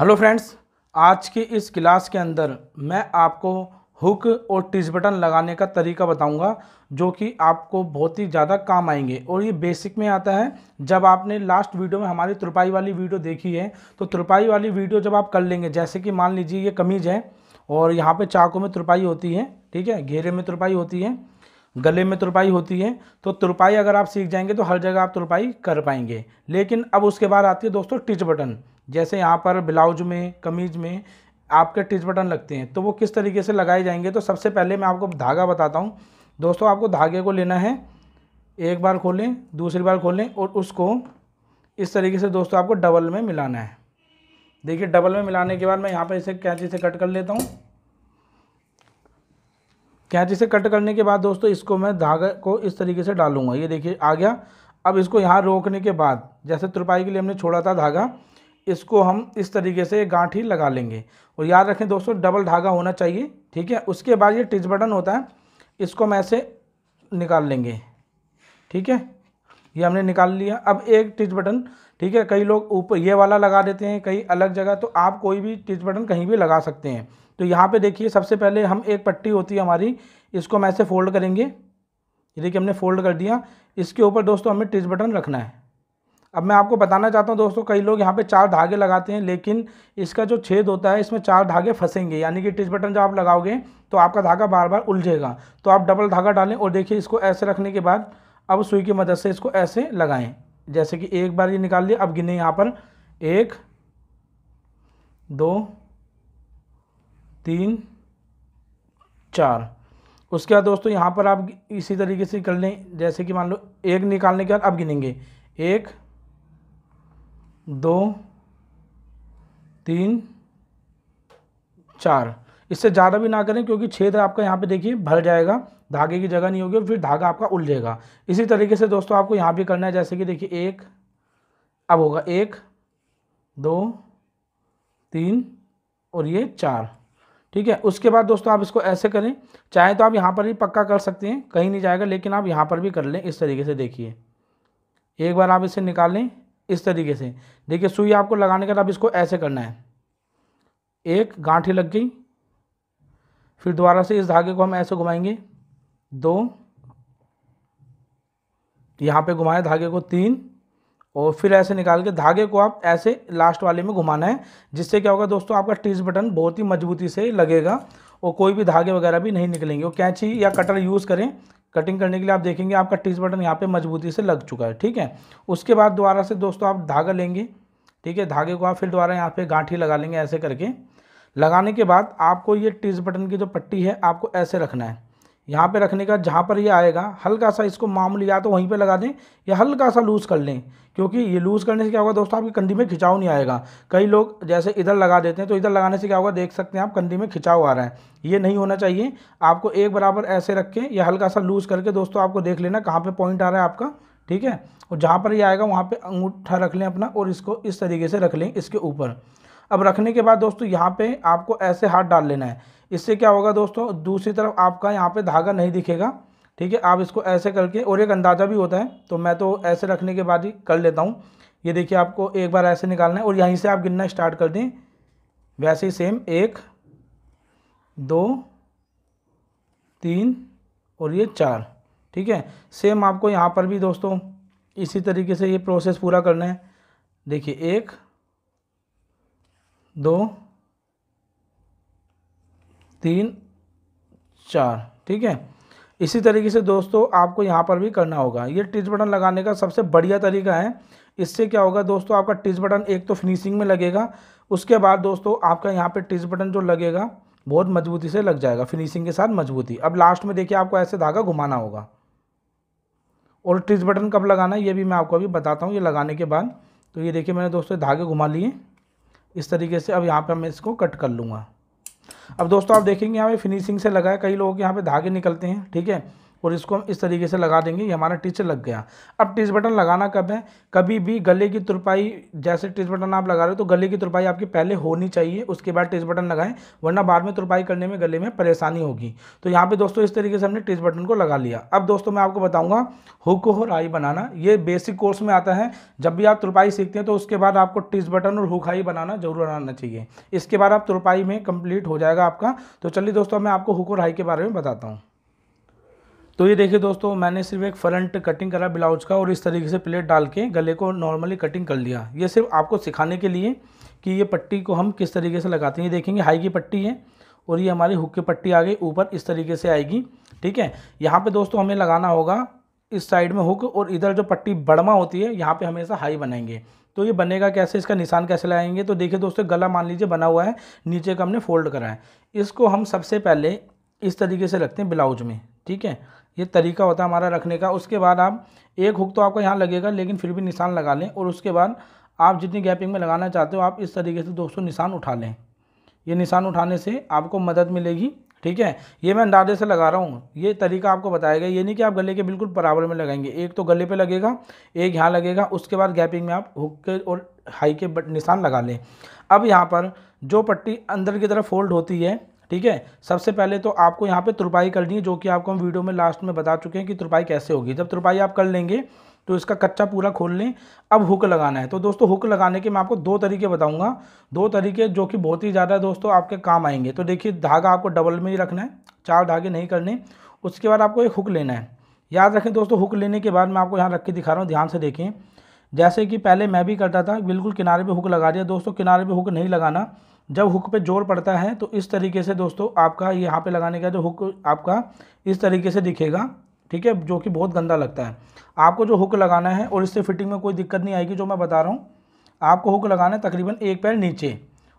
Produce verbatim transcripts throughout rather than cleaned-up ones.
Hello friends, आज की इस क्लास के अंदर मैं आपको हुक और टिच बटन लगाने का तरीका बताऊंगा, जो कि आपको बहुत ही ज़्यादा काम आएंगे। और ये बेसिक में आता है। जब आपने लास्ट वीडियो में हमारी तुरपाई वाली वीडियो देखी है, तो तुरपाई वाली वीडियो जब आप कर लेंगे, जैसे कि मान लीजिए ये कमीज़ है और यहाँ पे चाकू में तुरपाई होती है, ठीक है, घेरे में तुरपाई होती है, गले में तुरपाई होती है, तो तुरपाई अगर आप सीख जाएंगे तो हर जगह आप तुरपाई कर पाएंगे। लेकिन अब उसके बाद आती है दोस्तों टिच बटन। जैसे यहाँ पर ब्लाउज में, कमीज़ में आपके टिच बटन लगते हैं, तो वो किस तरीके से लगाए जाएंगे। तो सबसे पहले मैं आपको धागा बताता हूँ दोस्तों। आपको धागे को लेना है, एक बार खोलें, दूसरी बार खोलें और उसको इस तरीके से दोस्तों आपको डबल में मिलाना है। देखिए, डबल में मिलाने के बाद मैं यहाँ पर इसे कैंची से कट कर लेता हूँ। कैंची से कट करने के बाद दोस्तों इसको मैं धागे को इस तरीके से डालूंगा। ये देखिए आ गया। अब इसको यहाँ रोकने के बाद, जैसे तुरपाई के लिए हमने छोड़ा था धागा, इसको हम इस तरीके से गांठी लगा लेंगे। और याद रखें दोस्तों, डबल धागा होना चाहिए, ठीक है। उसके बाद ये टिच बटन होता है, इसको हम ऐसे निकाल लेंगे, ठीक है। ये हमने निकाल लिया। अब एक टिच बटन, ठीक है, कई लोग ऊपर ये वाला लगा देते हैं, कई अलग जगह, तो आप कोई भी टिच बटन कहीं भी लगा सकते हैं। तो यहाँ पे देखिए, सबसे पहले हम एक पट्टी होती है हमारी, इसको हम ऐसे फोल्ड करेंगे। ये देखिए, हमने फोल्ड कर दिया। इसके ऊपर दोस्तों हमें टिच बटन रखना है। अब मैं आपको बताना चाहता हूँ दोस्तों, कई लोग यहाँ पे चार धागे लगाते हैं, लेकिन इसका जो छेद होता है इसमें चार धागे फंसेंगे, यानी कि टिच बटन जब आप लगाओगे तो आपका धागा बार बार उलझेगा। तो आप डबल धागा डालें और देखिए, इसको ऐसे रखने के बाद अब सुई की मदद से इसको ऐसे लगाएं। जैसे कि एक बार ये निकाल लिया, अब गिने यहाँ पर एक, दो, तीन, चार। उसके बाद दोस्तों यहाँ पर आप इसी तरीके से कर लें। जैसे कि मान लो एक निकालने के बाद अब गिनेंगे एक, दो, तीन, चार। इससे ज़्यादा भी ना करें, क्योंकि छेद आपका यहाँ पे देखिए भर जाएगा, धागे की जगह नहीं होगी और फिर धागा आपका उलझेगा। इसी तरीके से दोस्तों आपको यहाँ भी करना है। जैसे कि देखिए एक, अब होगा एक, दो, तीन और ये चार, ठीक है। उसके बाद दोस्तों आप इसको ऐसे करें, चाहे तो आप यहाँ पर भी पक्का कर सकते हैं, कहीं नहीं जाएगा, लेकिन आप यहाँ पर भी कर लें इस तरीके से। देखिए, एक बार आप इसे निकालें इस तरीके से। देखिए, सुई आपको लगाने के बाद आप इसको ऐसे करना है, एक गांठी लग गई, फिर दोबारा से इस धागे को हम ऐसे घुमाएंगे, दो, यहाँ पे घुमाएं धागे को, तीन, और फिर ऐसे निकाल के धागे को आप ऐसे लास्ट वाले में घुमाना है। जिससे क्या होगा दोस्तों, आपका टिच बटन बहुत ही मजबूती से लगेगा और कोई भी धागे वगैरह भी नहीं निकलेंगे। और कैंची या कटर यूज़ करें कटिंग करने के लिए। आप देखेंगे आपका टिच बटन यहाँ पे मजबूती से लग चुका है, ठीक है। उसके बाद दोबारा से दोस्तों आप धागा लेंगे, ठीक है। धागे को आप फिर दोबारा यहाँ पे गांठी लगा लेंगे, ऐसे करके। लगाने के बाद आपको ये टिच बटन की जो पट्टी है आपको ऐसे रखना है। यहाँ पे रखने का, जहाँ पर ये आएगा हल्का सा इसको मामूली, या तो वहीं पे लगा दें या हल्का सा लूज़ कर लें, क्योंकि ये लूज़ करने से क्या होगा दोस्तों, आपकी कंधी में खिंचाव नहीं आएगा। कई लोग जैसे इधर लगा देते हैं, तो इधर लगाने से क्या होगा, देख सकते हैं आप कंधी में खिंचाव आ रहा है। ये नहीं होना चाहिए। आपको एक बराबर ऐसे रख के या हल्का सा लूज़ करके दोस्तों आपको देख लेना कहाँ पर पॉइंट आ रहा है आपका, ठीक है। और जहाँ पर ये आएगा वहाँ पर अंगूठा रख लें अपना और इसको इस तरीके से रख लें इसके ऊपर। अब रखने के बाद दोस्तों यहाँ पे आपको ऐसे हाथ डाल लेना है। इससे क्या होगा दोस्तों, दूसरी तरफ आपका यहाँ पे धागा नहीं दिखेगा, ठीक है। आप इसको ऐसे करके, और एक अंदाज़ा भी होता है, तो मैं तो ऐसे रखने के बाद ही कर लेता हूँ। ये देखिए, आपको एक बार ऐसे निकालना है और यहीं से आप गिनना स्टार्ट कर दें। वैसे ही सेम, एक, दो, तीन और ये चार, ठीक है। सेम आपको यहाँ पर भी दोस्तों इसी तरीके से ये प्रोसेस पूरा करना है। देखिए, एक, दो, तीन, चार, ठीक है। इसी तरीके से दोस्तों आपको यहाँ पर भी करना होगा। ये टिच बटन लगाने का सबसे बढ़िया तरीका है। इससे क्या होगा दोस्तों, आपका टिच बटन एक तो फिनिशिंग में लगेगा, उसके बाद दोस्तों आपका यहाँ पे टिच बटन जो लगेगा बहुत मजबूती से लग जाएगा, फिनिशिंग के साथ मजबूती। अब लास्ट में देखिए, आपको ऐसे धागा घुमाना होगा। और टिच बटन कब लगाना है ये भी मैं आपको अभी बताता हूँ। ये लगाने के बाद तो ये देखिए, मैंने दोस्तों धागे घुमा लिए इस तरीके से। अब यहाँ पे मैं इसको कट कर लूँगा। अब दोस्तों आप देखेंगे यहाँ पे फिनिशिंग से लगा है। कई लोगों के यहाँ पे धागे निकलते हैं, ठीक है। और इसको हम इस तरीके से लगा देंगे। ये हमारा टिच लग गया। अब टिच बटन लगाना कब है, कभी भी गले की तुरपाई, जैसे टिच बटन आप लगा रहे हो तो गले की तुरपाई आपकी पहले होनी चाहिए, उसके बाद टिच बटन लगाएं, वरना बाद में तुरपाई करने में गले में परेशानी होगी। तो यहाँ पे दोस्तों इस तरीके से हमने टिच बटन को लगा लिया। अब दोस्तों मैं आपको बताऊँगा हुक और आई बनाना, ये बेसिक कोर्स में आता है। जब भी आप तुरपाई सीखते हैं तो उसके बाद आपको टिच बटन और हुक आई बनाना जरूर आना चाहिए, इसके बाद आप तुरपाई में कंप्लीट हो जाएगा आपका। तो चलिए दोस्तों मैं आपको हुक और आई के बारे में बताता हूँ। तो ये देखिए दोस्तों, मैंने सिर्फ एक फ्रंट कटिंग करा ब्लाउज का और इस तरीके से प्लेट डाल के गले को नॉर्मली कटिंग कर लिया। ये सिर्फ आपको सिखाने के लिए कि ये पट्टी को हम किस तरीके से लगाते हैं। ये देखेंगे हाई की पट्टी है और ये हमारी हुक की पट्टी आ गई, ऊपर इस तरीके से आएगी। ठीक है, यहाँ पे दोस्तों हमें लगाना होगा इस साइड में हुक, और इधर जो पट्टी बड़मा होती है यहाँ पर हमेशा हाई बनाएंगे। तो ये बनेगा कैसे, इसका निशान कैसे लगाएंगे, तो देखिए दोस्तों गला मान लीजिए बना हुआ है, नीचे का हमने फोल्ड करा है। इसको हम सबसे पहले इस तरीके से रखते हैं ब्लाउज में। ठीक है, ये तरीका होता है हमारा रखने का। उसके बाद आप एक हुक तो आपको यहाँ लगेगा, लेकिन फिर भी निशान लगा लें, और उसके बाद आप जितनी गैपिंग में लगाना चाहते हो आप इस तरीके से दोस्तों निशान उठा लें। ये निशान उठाने से आपको मदद मिलेगी। ठीक है, ये मैं अंदाजे से लगा रहा हूँ, ये तरीका आपको बताया गया। ये नहीं कि आप गले के बिल्कुल बराबर में लगाएंगे, एक तो गले पे लगेगा, एक यहाँ लगेगा, उसके बाद गैपिंग में आप हुक के और हाई के निशान लगा लें। अब यहाँ पर जो पट्टी अंदर की तरफ फोल्ड होती है, ठीक है, सबसे पहले तो आपको यहाँ पे तुरपाई करनी है, जो कि आपको हम वीडियो में लास्ट में बता चुके हैं कि तुरपाई कैसे होगी। जब तुरपाई आप कर लेंगे तो इसका कच्चा पूरा खोल लें। अब हुक लगाना है, तो दोस्तों हुक लगाने के मैं आपको दो तरीके बताऊंगा, दो तरीके जो कि बहुत ही ज़्यादा दोस्तों आपके काम आएंगे। तो देखिए धागा आपको डबल में ही रखना है, चार धागे नहीं करने। उसके बाद आपको एक हुक लेना है। याद रखें दोस्तों, हुक लेने के बाद मैं आपको यहाँ रख के दिखा रहा हूँ, ध्यान से देखें। जैसे कि पहले मैं भी करता था, बिल्कुल किनारे पर हुक लगा दिया। दोस्तों किनारे पर हुक नहीं लगाना, जब हुक पे जोर पड़ता है तो इस तरीके से दोस्तों आपका यहाँ पे लगाने का जो हुक आपका इस तरीके से दिखेगा। ठीक है, जो कि बहुत गंदा लगता है। आपको जो हुक लगाना है, और इससे फिटिंग में कोई दिक्कत नहीं आएगी जो मैं बता रहा हूँ। आपको हुक लगाना है तकरीबन एक पैर नीचे,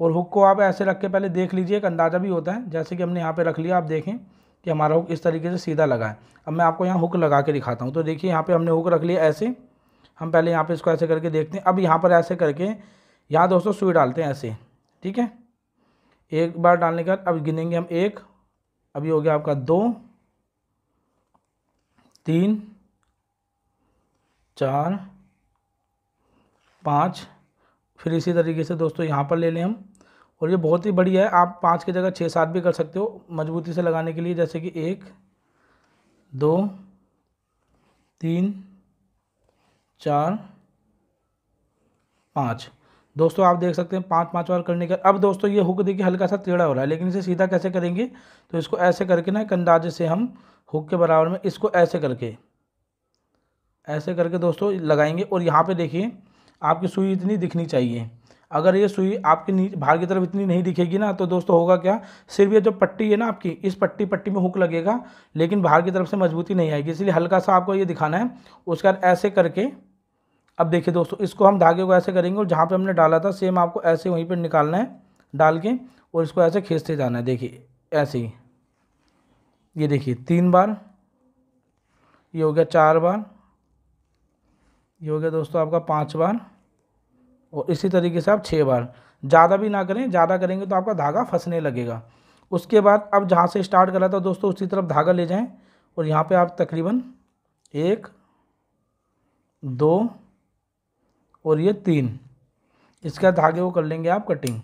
और हुक को आप ऐसे रख के पहले देख लीजिए, एक अंदाज़ा भी होता है। जैसे कि हमने यहाँ पर रख लिया, आप देखें कि हमारा हुक इस तरीके से सीधा लगा है। अब मैं आपको यहाँ हुक लगा के दिखाता हूँ। तो देखिए यहाँ पर हमने हुक रख लिया ऐसे, हम पहले यहाँ पर इसको ऐसे करके देखते हैं। अब यहाँ पर ऐसे करके यहाँ दोस्तों सुई डालते हैं ऐसे। ठीक है, एक बार डालने के बाद अब गिनेंगे हम एक, अभी हो गया आपका दो, तीन, चार, पाँच। फिर इसी तरीके से दोस्तों यहाँ पर ले लें हम, और ये बहुत ही बढ़िया है। आप पाँच की जगह छः सात भी कर सकते हो मजबूती से लगाने के लिए। जैसे कि एक, दो, तीन, चार, पाँच। दोस्तों आप देख सकते हैं पांच पांच बार करने के। अब दोस्तों ये हुक देखिए हल्का सा टेढ़ा हो रहा है, लेकिन इसे सीधा कैसे करेंगे, तो इसको ऐसे करके ना, एक अंदाजे से हम हुक के बराबर में इसको ऐसे करके ऐसे करके दोस्तों लगाएंगे। और यहाँ पे देखिए आपकी सुई इतनी दिखनी चाहिए। अगर ये सुई आपके नीचे बाहर की तरफ इतनी नहीं दिखेगी ना, तो दोस्तों होगा क्या, सिर्फ ये जो पट्टी है ना आपकी, इस पट्टी पट्टी में हुक लगेगा, लेकिन बाहर की तरफ से मजबूती नहीं आएगी। इसलिए हल्का सा आपको ये दिखाना है। उसके बाद ऐसे करके अब देखिए दोस्तों, इसको हम धागे को ऐसे करेंगे, और जहाँ पे हमने डाला था सेम आपको ऐसे वहीं पे निकालना है डाल के, और इसको ऐसे खींचते जाना है। देखिए ऐसे ही, ये देखिए तीन बार, ये हो गया चार बार, ये हो गया दोस्तों आपका पांच बार, और इसी तरीके से आप छः बार। ज़्यादा भी ना करें, ज़्यादा करेंगे तो आपका धागा फंसने लगेगा। उसके बाद अब जहाँ से स्टार्ट करा था दोस्तों उसी तरफ धागा ले जाएँ, और यहाँ पर आप तकरीबन एक, दो और ये तीन, इसका धागे को कर लेंगे आप कटिंग।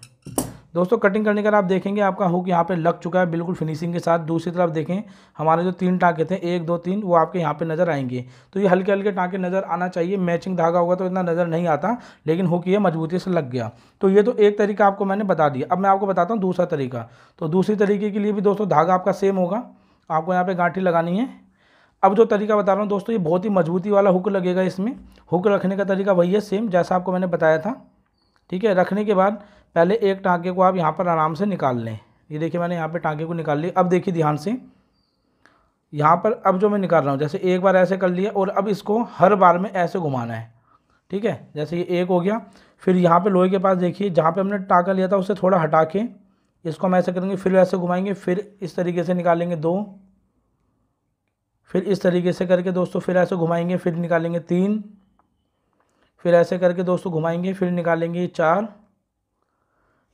दोस्तों कटिंग करने के बाद आप देखेंगे आपका हुक यहाँ पे लग चुका है बिल्कुल फिनिशिंग के साथ। दूसरी तरफ देखें हमारे जो तीन टाँके थे एक, दो, तीन, वो आपके यहाँ पे नज़र आएंगे। तो ये हल्के हल्के टाँके नज़र आना चाहिए, मैचिंग धागा होगा तो इतना नज़र नहीं आता, लेकिन हुक ये मजबूती से लग गया। तो ये तो एक तरीका आपको मैंने बता दिया। अब मैं आपको बताता हूँ दूसरा तरीका। तो दूसरी तरीके के लिए भी दोस्तों धागा आपका सेम होगा, आपको यहाँ पर गांठी लगानी है। अब जो तरीका बता रहा हूँ दोस्तों, ये बहुत ही मजबूती वाला हुक लगेगा। इसमें हुक रखने का तरीका वही है सेम जैसा आपको मैंने बताया था। ठीक है, रखने के बाद पहले एक टाँके को आप यहाँ पर आराम से निकाल लें। ये देखिए मैंने यहाँ पे टाँके को निकाल लिया। अब देखिए ध्यान से यहाँ पर, अब जो मैं निकाल रहा हूँ जैसे एक बार ऐसे कर लिया, और अब इसको हर बार में ऐसे घुमाना है। ठीक है, जैसे ये एक हो गया, फिर यहाँ पर लोहे के पास देखिए जहाँ पर हमने टाँका लिया था उससे थोड़ा हटा के इसको हम ऐसे करेंगे, फिर ऐसे घुमाएंगे, फिर इस तरीके से निकालेंगे दो, फिर इस तरीके से करके दोस्तों फिर ऐसे घुमाएंगे, फिर निकालेंगे तीन, फिर ऐसे करके दोस्तों घुमाएंगे, फिर निकालेंगे चार।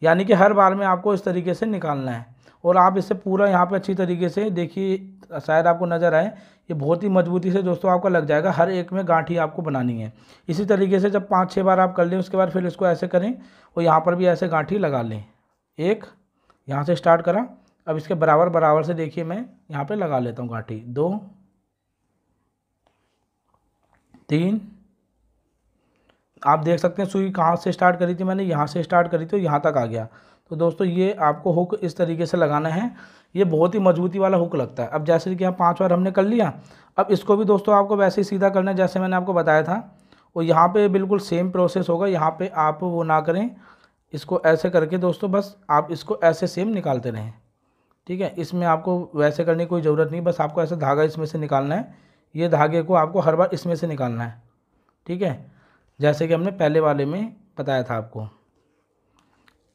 यानी कि हर बार में आपको इस तरीके से निकालना है, और आप इसे पूरा यहाँ पे अच्छी तरीके से देखिए शायद आपको नज़र आए, ये बहुत ही मजबूती से दोस्तों आपका लग जाएगा। हर एक में गांठी आपको बनानी है। इसी तरीके से जब पाँच छः बार आप कर लें उसके बाद फिर इसको ऐसे करें और यहाँ पर भी ऐसे गांठी लगा लें। एक यहाँ से स्टार्ट करा, अब इसके बराबर बराबर से देखिए मैं यहाँ पर लगा लेता हूँ गांठी। दो, तीन, आप देख सकते हैं सुई कहाँ से स्टार्ट करी थी मैंने, यहाँ से स्टार्ट करी थी और यहाँ तक आ गया। तो दोस्तों ये आपको हुक इस तरीके से लगाना है, ये बहुत ही मजबूती वाला हुक लगता है। अब जैसे कि यहाँ पांच बार हमने कर लिया, अब इसको भी दोस्तों आपको वैसे ही सीधा करना है जैसे मैंने आपको बताया था। और यहाँ पे बिल्कुल सेम प्रोसेस होगा, यहाँ पे आप वो ना करें, इसको ऐसे करके दोस्तों बस आप इसको ऐसे सेम निकालते रहें, ठीक है। इसमें आपको वैसे करने की कोई ज़रूरत नहीं, बस आपको ऐसे धागा इसमें से निकालना है। ये धागे को आपको हर बार इसमें से निकालना है, ठीक है, जैसे कि हमने पहले वाले में बताया था आपको।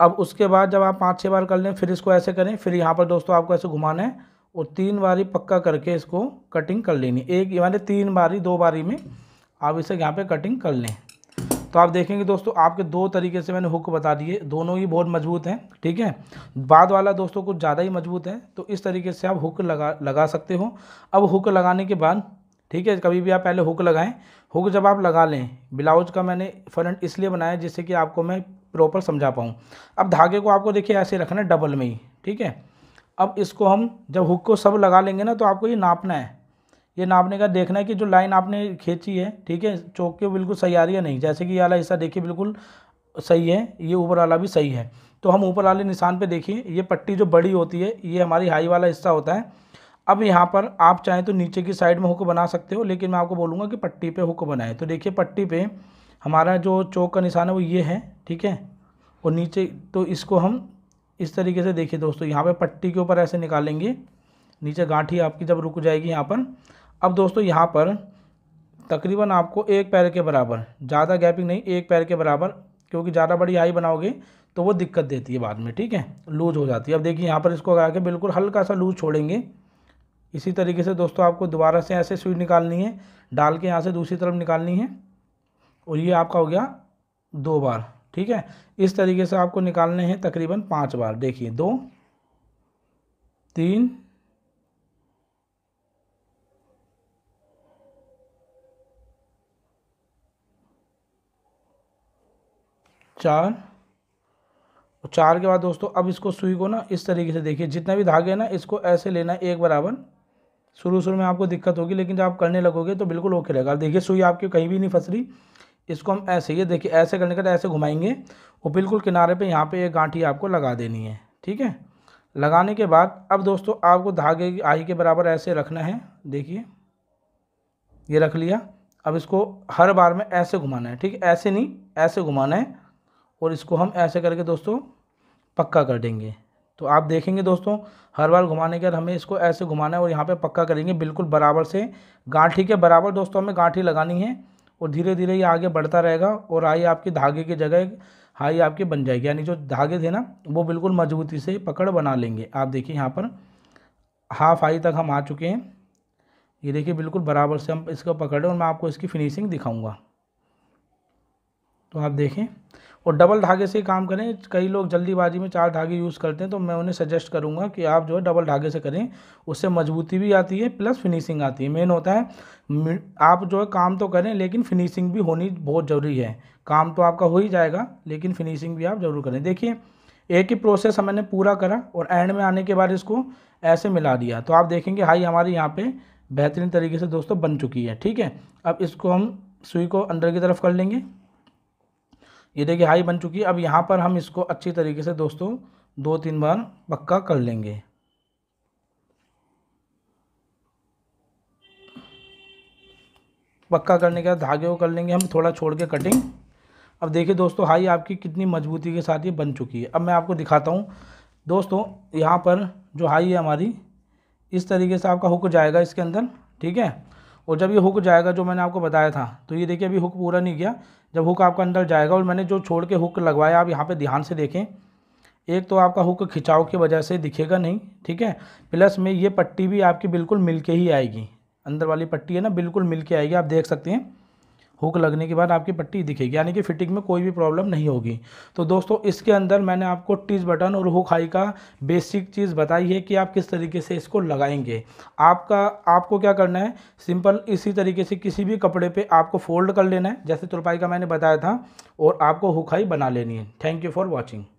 अब उसके बाद जब आप पाँच छः बार कर लें फिर इसको ऐसे करें, फिर यहाँ पर दोस्तों आपको ऐसे घुमाना है और तीन बारी पक्का करके इसको कटिंग कर लेनी। एक यानी तीन बारी, दो बारी में आप इसे यहाँ पे कटिंग कर लें। तो आप देखेंगे दोस्तों आपके दो तरीके से मैंने हुक बता दिए, दोनों ही बहुत मजबूत हैं, ठीक है। बाद वाला दोस्तों कुछ ज़्यादा ही मजबूत है, तो इस तरीके से आप हुक लगा लगा सकते हो। अब हुक लगाने के बाद, ठीक है, कभी भी आप पहले हुक लगाएं। हुक जब आप लगा लें, ब्लाउज का मैंने फ्रंट इसलिए बनाया जिससे कि आपको मैं प्रॉपर समझा पाऊँ। अब धागे को आपको देखिए ऐसे रखना है डबल में ही, ठीक है। अब इसको हम जब हुक को सब लगा लेंगे ना तो आपको ये नापना है। ये नापने का देखना है कि जो लाइन आपने खींची है, ठीक है, चौक के बिल्कुल सही आ रही है नहीं। जैसे कि ये वाला हिस्सा देखिए बिल्कुल सही है, ये ऊपर वाला भी सही है। तो हम ऊपर वाले निशान पर देखिए ये पट्टी जो बड़ी होती है ये हमारी हाई वाला हिस्सा होता है। अब यहाँ पर आप चाहें तो नीचे की साइड में हुक बना सकते हो, लेकिन मैं आपको बोलूँगा कि पट्टी पे हुक बनाए। तो देखिए पट्टी पे हमारा जो चौक का निशान है वो ये है, ठीक है, और नीचे तो इसको हम इस तरीके से देखिए दोस्तों यहाँ पे पट्टी के ऊपर ऐसे निकालेंगे, नीचे गांठी आपकी जब रुक जाएगी यहाँ पर। अब दोस्तों यहाँ पर तकरीबन आपको एक पैर के बराबर, ज़्यादा गैपिंग नहीं, एक पैर के बराबर, क्योंकि ज़्यादा बड़ी हाई बनाओगे तो वो दिक्कत देती है बाद में, ठीक है, लूज़ हो जाती है। अब देखिए यहाँ पर इसको लगा के बिल्कुल हल्का सा लूज़ छोड़ेंगे। इसी तरीके से दोस्तों आपको दोबारा से ऐसे सुई निकालनी है, डाल के यहाँ से दूसरी तरफ निकालनी है, और ये आपका हो गया दो बार, ठीक है। इस तरीके से आपको निकालने हैं तकरीबन पांच बार। देखिए दो, तीन, चार, और चार के बाद दोस्तों अब इसको सुई को ना इस तरीके से देखिए, जितना भी धागे ना इसको ऐसे लेना है एक बराबर। शुरू शुरू में आपको दिक्कत होगी, लेकिन जब आप करने लगोगे तो बिल्कुल ओके रहेगा। देखिए सुई आपकी कहीं भी नहीं फंस रही। इसको हम ऐसे ही देखिए ऐसे करने के बाद ऐसे घुमाएंगे और बिल्कुल किनारे पे यहाँ पे एक गांठी आपको लगा देनी है, ठीक है। लगाने के बाद अब दोस्तों आपको धागे की आई के बराबर ऐसे रखना है। देखिए ये रख लिया। अब इसको हर बार में ऐसे घुमाना है, ठीक है, ऐसे नहीं ऐसे घुमाना है, और इसको हम ऐसे करके दोस्तों पक्का कर देंगे। तो आप देखेंगे दोस्तों हर बार घुमाने के बाद हमें इसको ऐसे घुमाना है और यहाँ पे पक्का करेंगे बिल्कुल बराबर से, गांठी के बराबर दोस्तों हमें गांठी लगानी है, और धीरे धीरे ये आगे बढ़ता रहेगा और हाई आपकी धागे की जगह हाई आपकी बन जाएगी, यानी जो धागे थे ना वो बिल्कुल मजबूती से पकड़ बना लेंगे। आप देखिए यहाँ पर हाफ हाई तक हम आ चुके हैं। ये देखिए बिल्कुल बराबर से हम इसको पकड़ें और मैं आपको इसकी फिनिशिंग दिखाऊँगा। तो आप देखें और डबल धागे से काम करें। कई लोग जल्दीबाजी में चार धागे यूज़ करते हैं, तो मैं उन्हें सजेस्ट करूंगा कि आप जो है डबल धागे से करें, उससे मजबूती भी आती है प्लस फिनिशिंग आती है। मेन होता है आप जो है काम तो करें लेकिन फिनिशिंग भी होनी बहुत ज़रूरी है। काम तो आपका हो ही जाएगा लेकिन फिनिशिंग भी आप ज़रूर करें। देखिए एक ही प्रोसेस हमने पूरा करा और एंड में आने के बाद इसको ऐसे मिला दिया, तो आप देखेंगे हाई हमारी यहाँ पर बेहतरीन तरीके से दोस्तों बन चुकी है, ठीक है। अब इसको हम सुई को अंदर की तरफ कर लेंगे। ये देखिए हाई बन चुकी है। अब यहाँ पर हम इसको अच्छी तरीके से दोस्तों दो तीन बार पक्का कर लेंगे। पक्का करने के बाद धागे को कर लेंगे हम थोड़ा छोड़ के कटिंग। अब देखिए दोस्तों हाई आपकी कितनी मजबूती के साथ ये बन चुकी है। अब मैं आपको दिखाता हूँ दोस्तों, यहाँ पर जो हाई है हमारी इस तरीके से आपका हुक जाएगा इसके अंदर, ठीक है। और जब ये हुक जाएगा जो मैंने आपको बताया था, तो ये देखिए अभी हुक पूरा नहीं गया, जब हुक आपका अंदर जाएगा और मैंने जो छोड़ के हुक लगवाया आप यहाँ पे ध्यान से देखें, एक तो आपका हुक खिंचाव की वजह से दिखेगा नहीं, ठीक है, प्लस में ये पट्टी भी आपकी बिल्कुल मिल के ही आएगी, अंदर वाली पट्टी है ना बिल्कुल मिल के आएगी, आप देख सकते हैं। हुक लगने के बाद आपकी पट्टी दिखेगी, यानी कि फिटिंग में कोई भी प्रॉब्लम नहीं होगी। तो दोस्तों इसके अंदर मैंने आपको टिज बटन और हुक हाई का बेसिक चीज़ बताई है कि आप किस तरीके से इसको लगाएंगे। आपका आपको क्या करना है, सिंपल इसी तरीके से किसी भी कपड़े पे आपको फोल्ड कर लेना है, जैसे तुरपाई का मैंने बताया था, और आपको हुक हाई बना लेनी है। Thank you for watching.